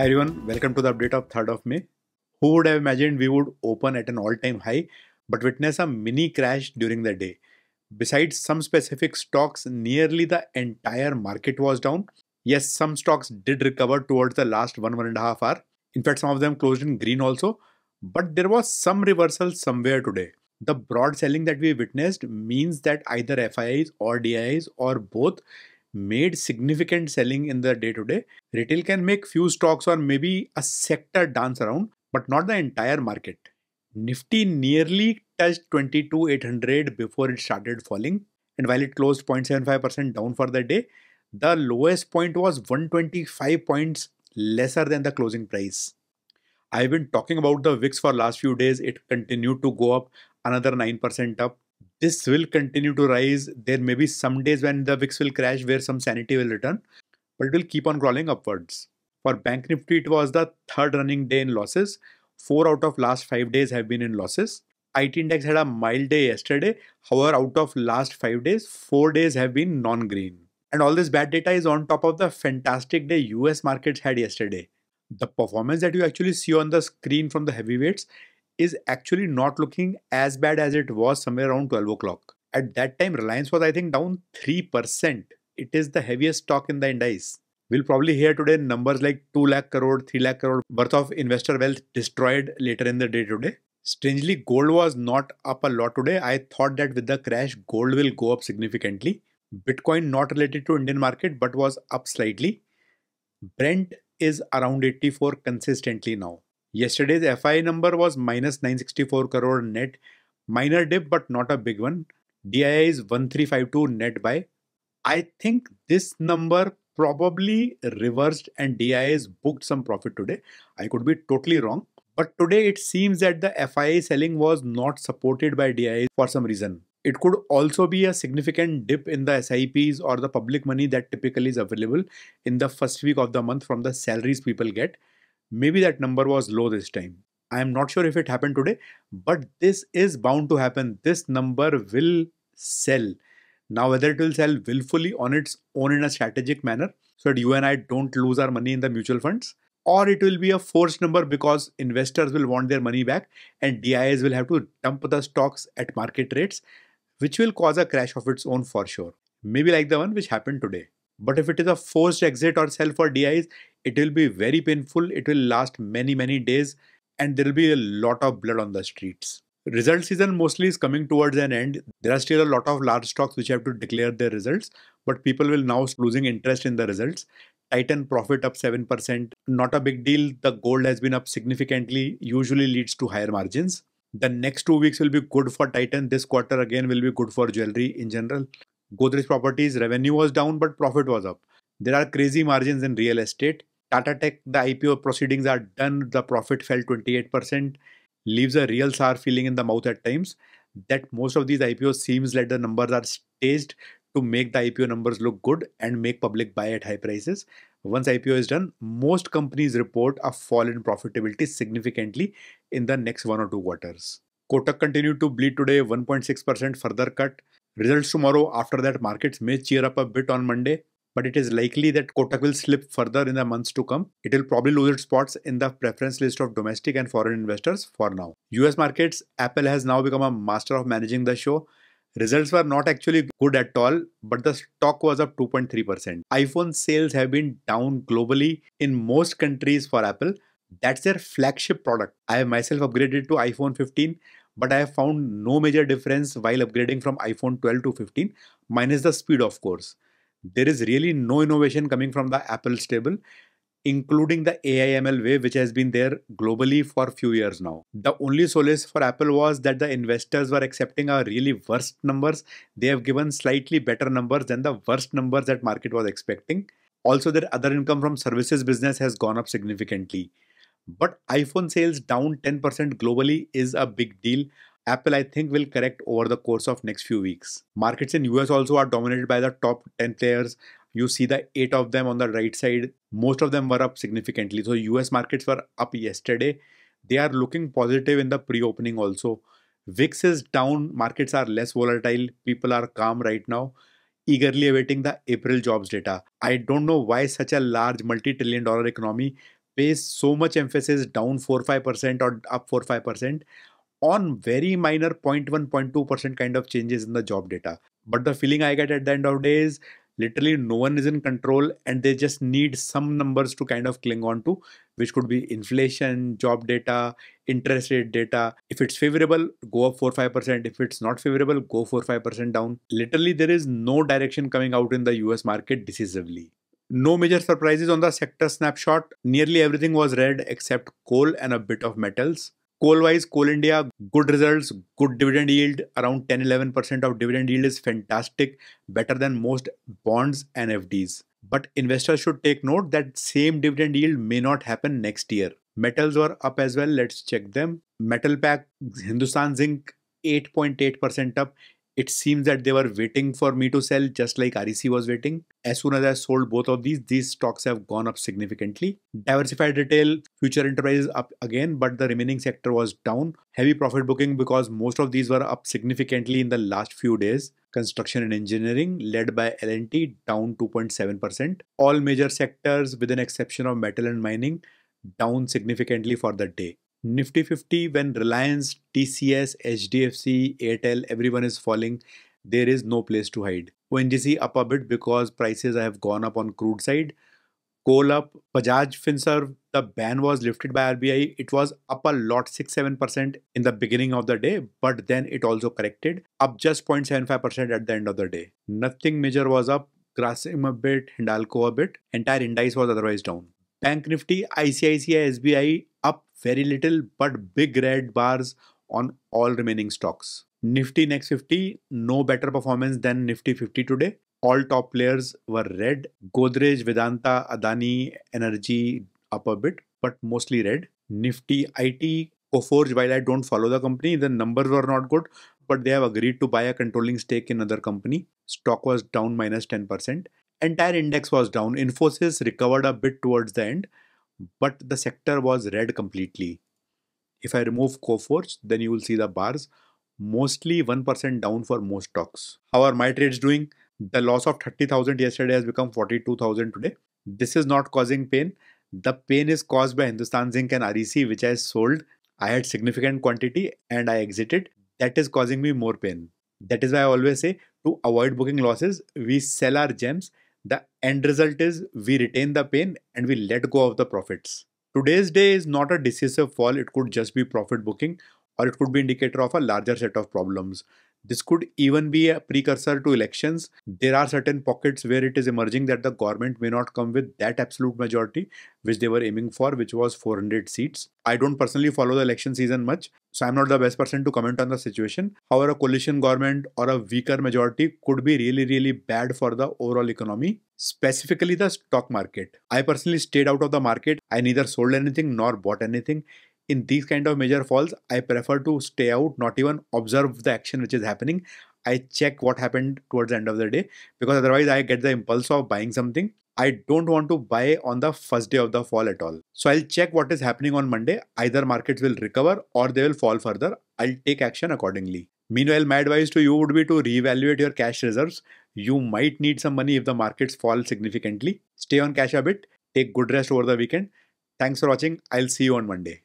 Hi everyone, welcome to the update of 3rd of May. Who would have imagined we would open at an all-time high but witness a mini crash during the day. Besides some specific stocks, nearly the entire market was down. Yes, some stocks did recover towards the last 1.5 hours. In fact, some of them closed in green also. But there was some reversal somewhere today. The broad selling that we witnessed means that either FIIs or DIIs or both made significant selling in the day today. Retail can make few stocks or maybe a sector dance around, but not the entire market. Nifty nearly touched 22,800 before it started falling, and while it closed 0.75% down for the day, the lowest point was 125 points lesser than the closing price. I've been talking about the VIX for last few days. It continued to go up, another 9% up. This will continue to rise. There may be some days when the VIX will crash where some sanity will return, but it will keep on crawling upwards. For Bank Nifty, it was the third running day in losses. 4 out of last 5 days have been in losses. IT Index had a mild day yesterday. However, out of last 5 days, 4 days have been non-green. And all this bad data is on top of the fantastic day US markets had yesterday. The performance that you actually see on the screen from the heavyweights is actually not looking as bad as it was somewhere around 12 o'clock. At that time, Reliance was I think down 3%. It is the heaviest stock in the index. We'll probably hear today numbers like 2 lakh crore, 3 lakh crore worth of investor wealth destroyed later in the day today. Strangely, gold was not up a lot today. I thought that with the crash, gold will go up significantly. Bitcoin not related to Indian market but was up slightly. Brent is around 84 consistently now. Yesterday's FII number was minus 964 crore net. Minor dip but not a big one. DII is 1352 net buy. I think this number probably reversed and DII has booked some profit today. I could be totally wrong. But today it seems that the FII selling was not supported by DII for some reason. It could also be a significant dip in the SIPs or the public money that typically is available in the first week of the month from the salaries people get. Maybe that number was low this time. I am not sure if it happened today, but this is bound to happen. This number will sell. Now, whether it will sell willfully on its own in a strategic manner so that you and I don't lose our money in the mutual funds, or it will be a forced number because investors will want their money back and DIIs will have to dump the stocks at market rates, which will cause a crash of its own for sure. Maybe like the one which happened today. But if it is a forced exit or sell for DIIs, it will be very painful. It will last many days and there will be a lot of blood on the streets. Result season mostly is coming towards an end. There are still a lot of large stocks which have to declare their results, but people will now losing interest in the results. Titan profit up 7%. Not a big deal. The gold has been up significantly, usually leads to higher margins. The next 2 weeks will be good for Titan. This quarter again will be good for jewelry in general. Godrej Properties revenue was down but profit was up. There are crazy margins in real estate. Tata Tech, the IPO proceedings are done. The profit fell 28%. Leaves a real sour feeling in the mouth at times that most of these IPOs seems like the numbers are staged to make the IPO numbers look good and make public buy at high prices. Once IPO is done, most companies report a fall in profitability significantly in the next 1 or 2 quarters. Kotak continued to bleed today, 1.6% further cut. Results tomorrow. After that, markets may cheer up a bit on Monday, but it is likely that Kotak will slip further in the months to come. It will probably lose its spots in the preference list of domestic and foreign investors for now. US markets, Apple has now become a master of managing the show. Results were not actually good at all, but the stock was up 2.3%. iPhone sales have been down globally in most countries for Apple. That's their flagship product. I have myself upgraded to iPhone 15, but I have found no major difference while upgrading from iPhone 12 to 15, minus the speed of course. There is really no innovation coming from the Apple stable, including the AI/ML wave which has been there globally for a few years now. The only solace for Apple was that the investors were accepting our really worst numbers. They have given slightly better numbers than the worst numbers that market was expecting. Also, their other income from services business has gone up significantly. But iPhone sales down 10% globally is a big deal. Apple, I think, will correct over the course of next few weeks. Markets in US also are dominated by the top 10 players. You see the 8 of them on the right side. Most of them were up significantly. So US markets were up yesterday. They are looking positive in the pre-opening also. VIX is down. Markets are less volatile. People are calm right now, eagerly awaiting the April jobs data. I don't know why such a large multi-trillion dollar economy place so much emphasis down 4-5% or up 4-5% on very minor 0.1-0.2% kind of changes in the job data. But the feeling I get at the end of the day is literally no one is in control and they just need some numbers to kind of cling on to, which could be inflation, job data, interest rate data. If it's favorable, go up 4-5%. If it's not favorable, go 4-5% down. Literally, there is no direction coming out in the US market decisively. No major surprises on the sector snapshot. Nearly everything was red except coal and a bit of metals. Coal-wise, Coal India, good results, good dividend yield, around 10-11% of dividend yield is fantastic, better than most bonds and FDs. But investors should take note that same dividend yield may not happen next year. Metals were up as well, let's check them. Metalpack, Hindustan Zinc, 8.8% up. It seems that they were waiting for me to sell just like REC was waiting. As soon as I sold both of these stocks have gone up significantly. Diversified retail, future enterprises up again, but the remaining sector was down. Heavy profit booking because most of these were up significantly in the last few days. Construction and engineering led by L&T down 2.7%. All major sectors with an exception of metal and mining down significantly for the day. Nifty 50, when Reliance, TCS, HDFC, Airtel, everyone is falling, there is no place to hide. ONGC up a bit because prices have gone up on crude side. Coal up. Bajaj Finserv, the ban was lifted by RBI. It was up a lot, 6-7% in the beginning of the day, but then it also corrected, up just 0.75% at the end of the day. Nothing major was up. Grasim a bit, Hindalco a bit. Entire index was otherwise down. Bank Nifty, ICICI, SBI up very little but big red bars on all remaining stocks. Nifty Next 50, no better performance than Nifty 50 today. All top players were red. Godrej, Vidanta, Adani, Energy up a bit but mostly red. Nifty IT, Coforge, while I don't follow the company, the numbers were not good but they have agreed to buy a controlling stake in another company. Stock was down -10%. Entire index was down. Infosys recovered a bit towards the end, but the sector was red completely. If I remove Coforge, then you will see the bars mostly 1% down for most stocks. How are my trades doing? The loss of 30,000 yesterday has become 42,000 today. This is not causing pain. The pain is caused by Hindustan Zinc and REC, which I sold. I had significant quantity and I exited. That is causing me more pain. That is why I always say to avoid booking losses, we sell our gems. The end result is we retain the pain and we let go of the profits. Today's day is not a decisive fall. It could just be profit booking or it could be indicator of a larger set of problems. This could even be a precursor to elections. There are certain pockets where it is emerging that the government may not come with that absolute majority which they were aiming for, which was 400 seats. I don't personally follow the election season much, so I'm not the best person to comment on the situation. However, a coalition government or a weaker majority could be really bad for the overall economy, specifically the stock market. I personally stayed out of the market. I neither sold anything nor bought anything. In these kind of major falls, I prefer to stay out, not even observe the action which is happening. I check what happened towards the end of the day because otherwise I get the impulse of buying something. I don't want to buy on the first day of the fall at all. So I'll check what is happening on Monday. Either markets will recover or they will fall further. I'll take action accordingly. Meanwhile, my advice to you would be to reevaluate your cash reserves. You might need some money if the markets fall significantly. Stay on cash a bit. Take good rest over the weekend. Thanks for watching. I'll see you on Monday.